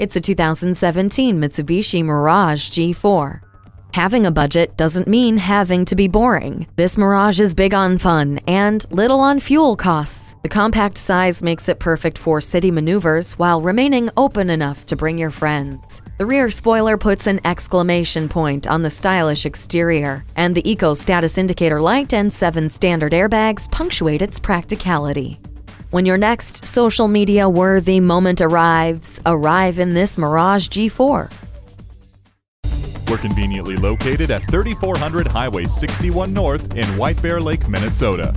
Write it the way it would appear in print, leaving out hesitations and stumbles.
It's a 2017 Mitsubishi Mirage G4. Having a budget doesn't mean having to be boring. This Mirage is big on fun and little on fuel costs. The compact size makes it perfect for city maneuvers while remaining open enough to bring your friends. The rear spoiler puts an exclamation point on the stylish exterior, and the Eco Status Indicator light and 7 standard airbags punctuate its practicality. When your next social media-worthy moment arrives, arrive in this Mirage G4. We're conveniently located at 3400 Highway 61 North in White Bear Lake, Minnesota.